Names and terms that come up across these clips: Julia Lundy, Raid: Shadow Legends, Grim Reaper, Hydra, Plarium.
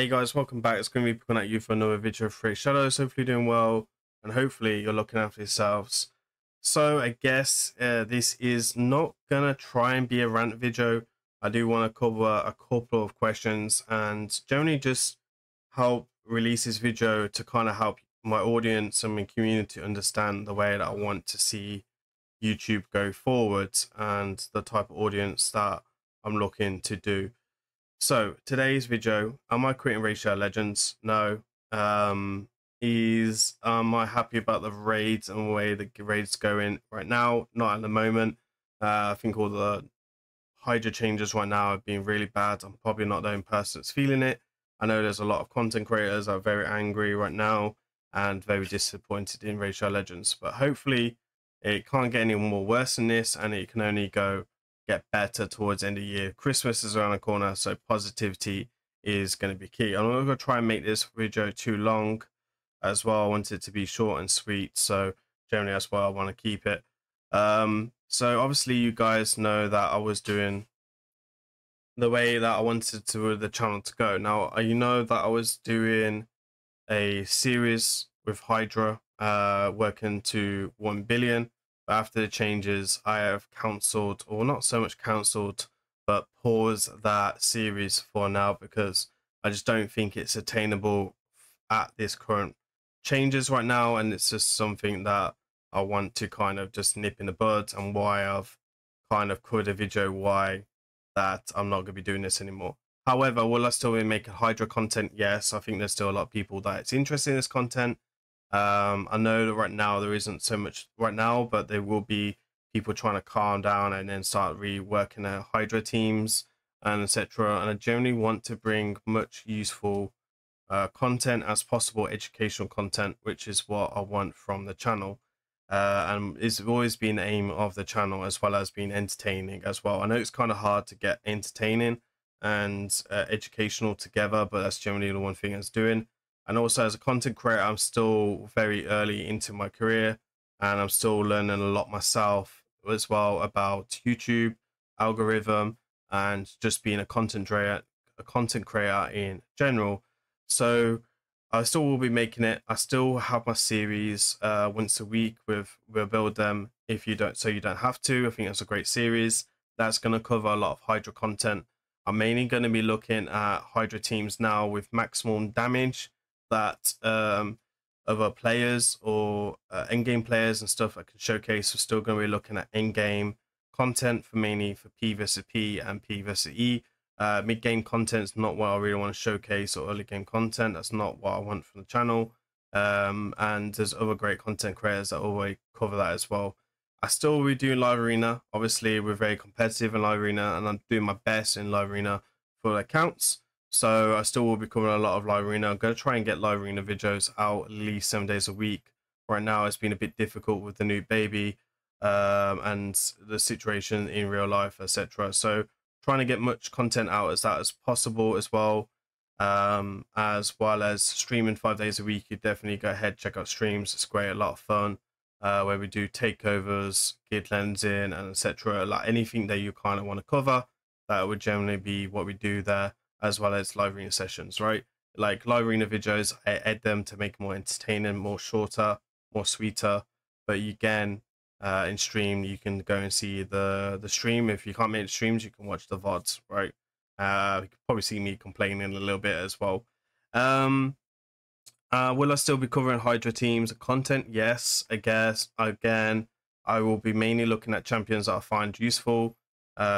Hey guys, welcome back. It's Grim Reaper coming at you for another video of Raid: Shadows. Hopefully you're doing well and hopefully you're looking after yourselves. So I guess this is not gonna try and be a rant video. I do want to cover a couple of questions and generally just help release this video to kind of help my audience and my community understand the way that I want to see YouTube go forward and the type of audience that I'm looking to do. So today's video, am I quitting Raid Shadow Legends? No. Am I happy about the raids and the way the raids going right now? Not at the moment. I think all the Hydra changes right now have been really bad. I'm probably not the only person that's feeling it. I know there's a lot of content creators that are very angry right now and very disappointed in Raid Shadow Legends. But hopefully it can't get any more worse than this and it can only get better towards the end of the year. Christmas is around the corner, so positivity is going to be key. I'm not going to try and make this video too long as well. I want it to be short and sweet, so generally that's why I want to keep it. So obviously you guys know that I was doing the way that I wanted to the channel to go. Now you know that I was doing a series with Hydra working to 1 billion. After the changes, I have cancelled, or not so much cancelled, but paused that series for now because I just don't think it's attainable at this current changes right now, and it's just something that I want to kind of just nip in the bud, and why I've kind of created a video why that I'm not going to be doing this anymore. However, will I still be making Hydra content? Yes, I think there's still a lot of people that it's interested in this content. I know that right now there isn't so much right now, but there will be people trying to calm down and then start reworking their Hydra teams and etc. And I generally want to bring much useful content as possible, educational content, which is what I want from the channel, and it's always been the aim of the channel, as well as being entertaining as well. I know it's kind of hard to get entertaining and educational together, but that's generally the one thing it's doing. And also, as a content creator, I'm still very early into my career and I'm still learning a lot myself as well about YouTube, algorithm, and just being a content creator in general. So I still will be making it. I still have my series once a week with We'll Build Them If You Don't, So You Don't Have To. I think that's a great series. That's going to cover a lot of Hydra content. I'm mainly going to be looking at Hydra teams now with maximum damage that other players or endgame players and stuff I can showcase. We're still going to be looking at endgame content mainly for P versus P and P versus E. Mid-game content is not what I really want to showcase, or early game content. That's not what I want from the channel. And there's other great content creators that always cover that as well. I still will be doing live arena. Obviously, we're very competitive in live arena, and I'm doing my best in live arena for accounts. So I still will be covering a lot of live arena. I'm going to try and get live arena videos out at least 7 days a week. Right now, it's been a bit difficult with the new baby and the situation in real life, etc. So trying to get much content out as that as possible as well, as well as streaming 5 days a week. You definitely go ahead, check out streams. It's great, a lot of fun. Where we do takeovers, gear cleansing, and etc. Like anything that you kind of want to cover, that would generally be what we do there, as well as live arena sessions, right? Like live arena videos, I edit them to make more entertaining, more shorter, more sweeter. But again, in stream, you can go and see the stream. If you can't make the streams, you can watch the VODs, right? You can probably see me complaining a little bit as well. Will I still be covering Hydra teams and content? Yes, I guess. Again, I will be mainly looking at champions that I find useful,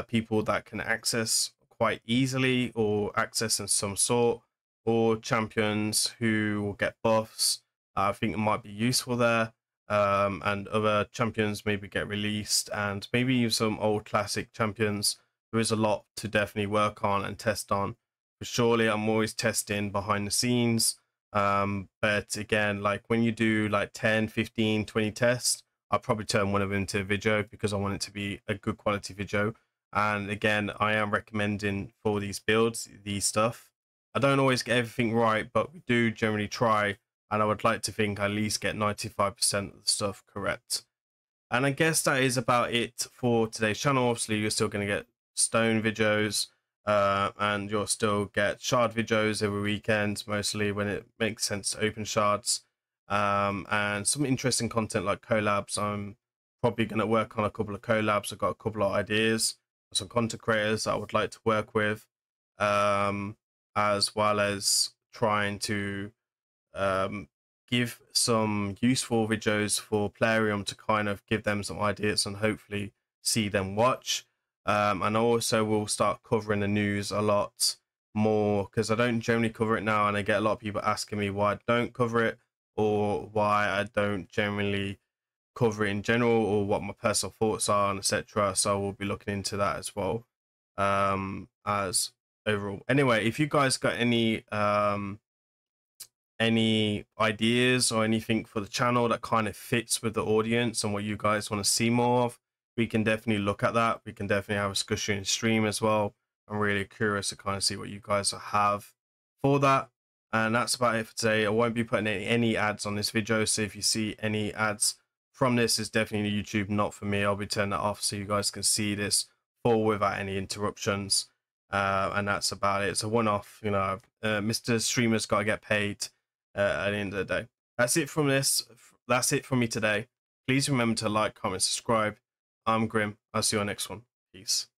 people that can access quite easily or access in some sort, or champions who will get buffs. I think it might be useful there, and other champions maybe get released, and maybe use some old classic champions. There is a lot to definitely work on and test on. But surely I'm always testing behind the scenes. But again, like when you do like 10 15 20 tests, I'll probably turn one of them into a video because I want it to be a good quality video. And again, I am recommending for these builds, these stuff, I don't always get everything right, but we do generally try, and I would like to think I at least get 95% of the stuff correct. And I guess that is about it for today's channel. Obviously you're still going to get stone videos, and you'll still get shard videos every weekend, mostly when it makes sense to open shards, and some interesting content like collabs. I'm probably going to work on a couple of collabs. I've got a couple of ideas, some content creators that I would like to work with, as well as trying to give some useful videos for Plarium to kind of give them some ideas and hopefully see them watch. And I also will start covering the news a lot more, because I don't generally cover it now, and I get a lot of people asking me why I don't cover it, or why I don't generally cover it in general, or what my personal thoughts are, and etc. So we'll be looking into that as well, as overall. Anyway, if you guys got any ideas or anything for the channel that kind of fits with the audience and what you guys want to see more of, we can definitely look at that. We can definitely have a discussion in stream as well. I'm really curious to kind of see what you guys have for that. And that's about it for today. I won't be putting any ads on this video, so if you see any ads from this, it's definitely YouTube, not for me. I'll be turning that off so you guys can see this full without any interruptions. And that's about it. It's a one-off, you know. Mr. Streamer's got to get paid at the end of the day. That's it from this. That's it from me today. Please remember to like, comment, subscribe. I'm Grim. I'll see you on the next one. Peace.